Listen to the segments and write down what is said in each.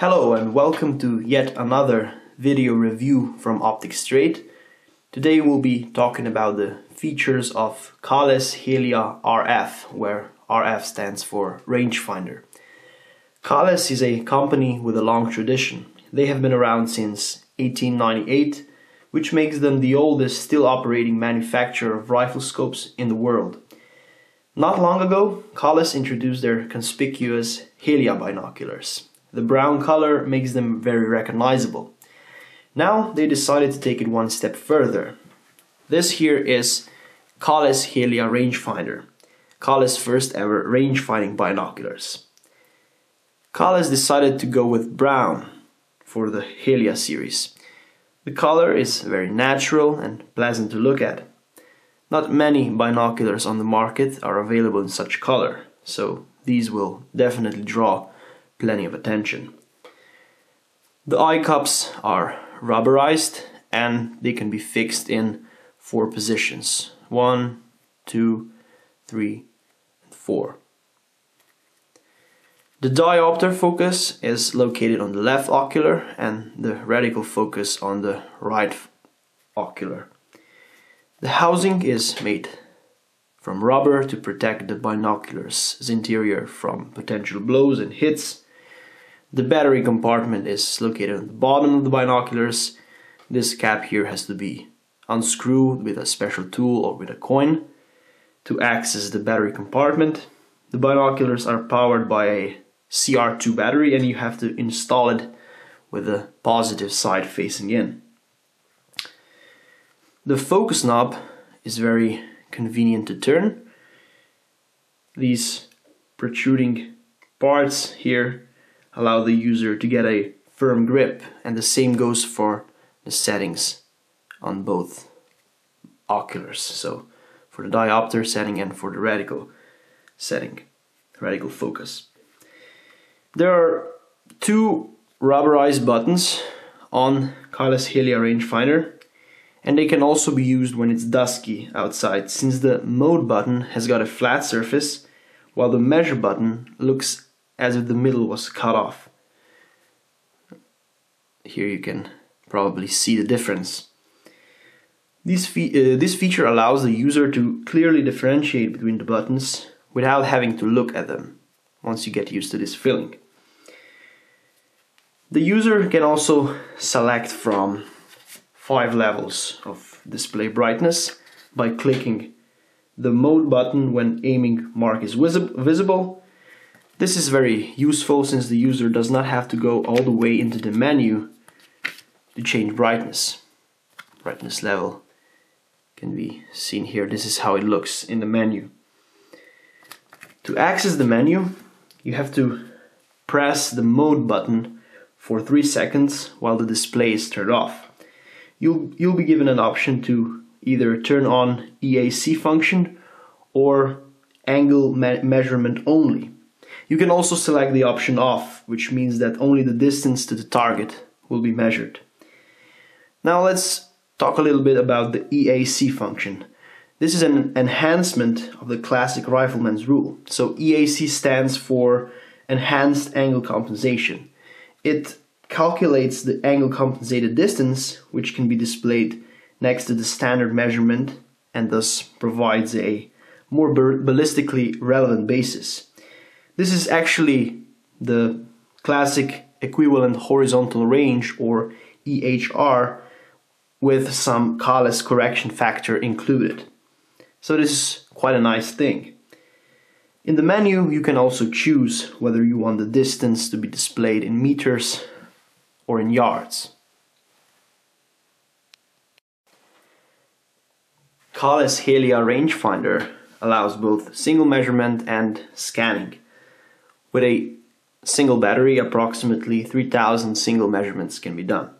Hello and welcome to yet another video review from Optics Trade. Today we'll be talking about the features of Kahles Helia RF, where RF stands for rangefinder. Kahles is a company with a long tradition. They have been around since 1898, which makes them the oldest still operating manufacturer of rifle scopes in the world. Not long ago, Kahles introduced their conspicuous Helia binoculars. The brown color makes them very recognizable. Now they decided to take it one step further. This here is Kahles Helia rangefinder, Kahles' first ever range-finding binoculars. Kahles decided to go with brown for the Helia series. The color is very natural and pleasant to look at. Not many binoculars on the market are available in such color, so these will definitely draw plenty of attention. The eye cups are rubberized and they can be fixed in 4 positions: 1, 2, 3, and 4. The diopter focus is located on the left ocular and the reticle focus on the right ocular. The housing is made from rubber to protect the binoculars' interior from potential blows and hits. The battery compartment is located on the bottom of the binoculars. This cap here has to be unscrewed with a special tool or with a coin to access the battery compartment. The binoculars are powered by a CR2 battery and you have to install it with the positive side facing in. The focus knob is very convenient to turn. These protruding parts here allow the user to get a firm grip, and the same goes for the settings on both oculars, so for the diopter setting and for the reticle setting, reticle focus. There are 2 rubberized buttons on Kahles Helia rangefinder, and they can also be used when it's dusky outside, since the mode button has got a flat surface while the measure button looks as if the middle was cut off. Here you can probably see the difference. This feature allows the user to clearly differentiate between the buttons without having to look at them once you get used to this feeling. The user can also select from 5 levels of display brightness by clicking the mode button when aiming mark is visible. This is very useful since the user does not have to go all the way into the menu to change brightness. Brightness level can be seen here. This is how it looks in the menu. To access the menu, you have to press the mode button for 3 seconds while the display is turned off. You'll be given an option to either turn on EAC function or angle measurement only. You can also select the option off, which means that only the distance to the target will be measured. Now let's talk a little bit about the EAC function. This is an enhancement of the classic rifleman's rule. So EAC stands for Enhanced Angle Compensation. It calculates the angle compensated distance, which can be displayed next to the standard measurement, and thus provides a more ballistically relevant basis. This is actually the classic equivalent horizontal range, or EHR, with some Kahles correction factor included. So this is quite a nice thing. In the menu you can also choose whether you want the distance to be displayed in meters or in yards. Kahles Helia rangefinder allows both single measurement and scanning. With a single battery, approximately 3,000 single measurements can be done.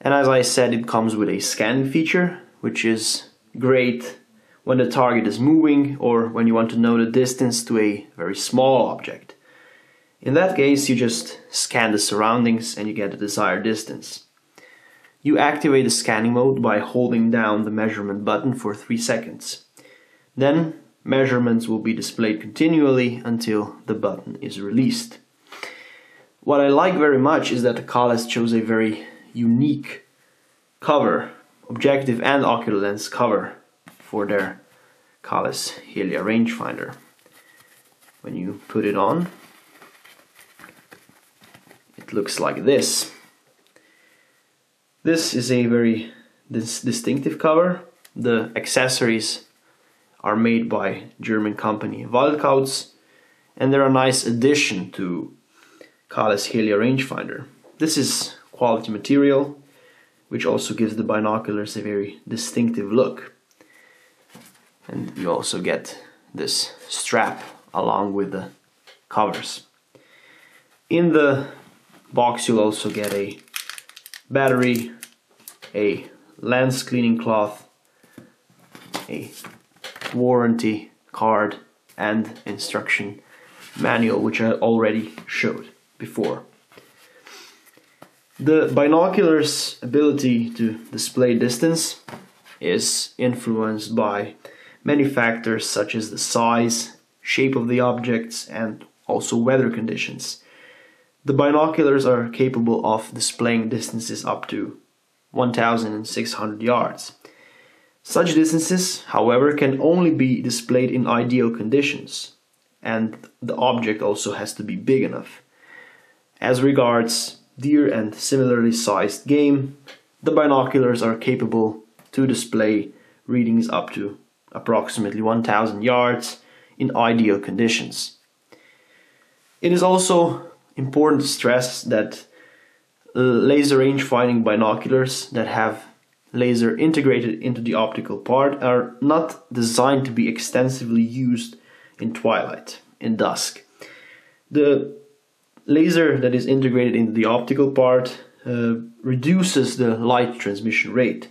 And as I said, it comes with a scanning feature, which is great when the target is moving or when you want to know the distance to a very small object. In that case, you just scan the surroundings and you get the desired distance. You activate the scanning mode by holding down the measurement button for 3 seconds. Then measurements will be displayed continually until the button is released. What I like very much is that the Kahles chose a very unique cover, objective and ocular lens cover, for their Kahles Helia rangefinder. When you put it on, it looks like this. This is a very distinctive cover. The accessories are made by German company Waldkautz, and they're a nice addition to Kahles Helia rangefinder. This is quality material, which also gives the binoculars a very distinctive look. And you also get this strap along with the covers. In the box you'll also get a battery, a lens cleaning cloth, a warranty card, and instruction manual, which I already showed before. The binoculars' ability to display distance is influenced by many factors such as the size, shape of the objects, and also weather conditions. The binoculars are capable of displaying distances up to 1,600 yards. Such distances, however, can only be displayed in ideal conditions, and the object also has to be big enough. As regards deer and similarly sized game, the binoculars are capable to display readings up to approximately 1,000 yards in ideal conditions. It is also important to stress that laser range finding binoculars that have laser integrated into the optical part are not designed to be extensively used in twilight, in dusk. The laser that is integrated into the optical part reduces the light transmission rate,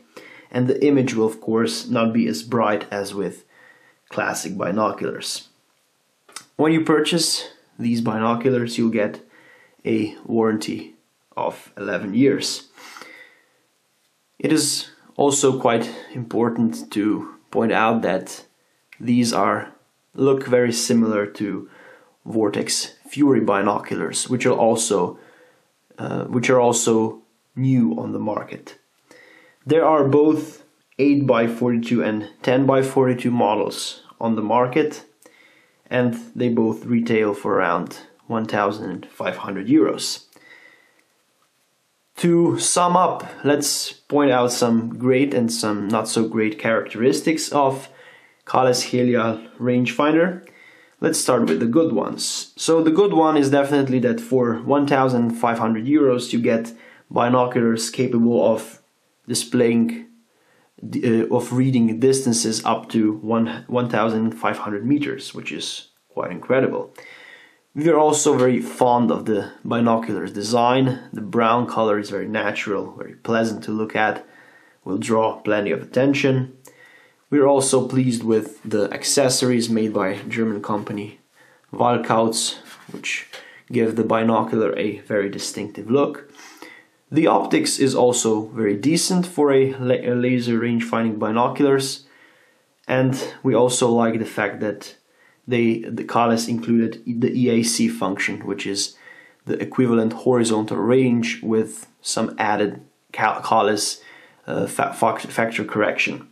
and the image will of course not be as bright as with classic binoculars. When you purchase these binoculars, you'll get a warranty of 11 years. It is also quite important to point out that these look very similar to Vortex Fury binoculars, which are also new on the market. There are both 8x42 and 10x42 models on the market, and they both retail for around 1,500 euros. To sum up, let's point out some great and some not so great characteristics of Kahles Helia rangefinder. Let's start with the good ones. So the good one is definitely that for 1,500 euros you get binoculars capable of displaying, of reading distances up to 1,500 meters, which is quite incredible. We are also very fond of the binoculars design. The brown color is very natural, very pleasant to look at, will draw plenty of attention. We are also pleased with the accessories made by German company Waldkautz, which give the binocular a very distinctive look. The optics is also very decent for a laser range finding binoculars, and we also like the fact that the Kahles included the EAC function, which is the equivalent horizontal range with some added Kahles factor correction.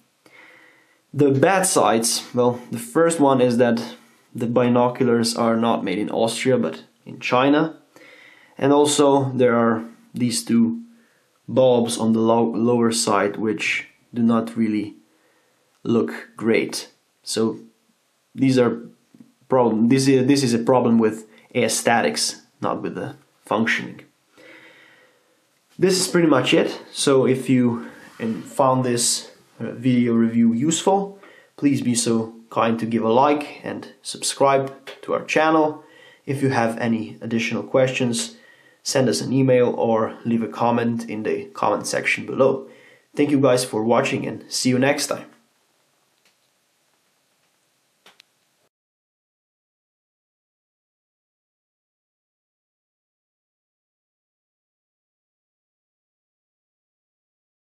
The bad sides, well, the first one is that the binoculars are not made in Austria but in China, and also there are these two bulbs on the lower side which do not really look great. So these are this is a problem with aesthetics, not with the functioning. This is pretty much it. So if you found this video review useful, please be so kind to give a like and subscribe to our channel. If you have any additional questions, send us an email or leave a comment in the comment section below. Thank you guys for watching, and see you next time.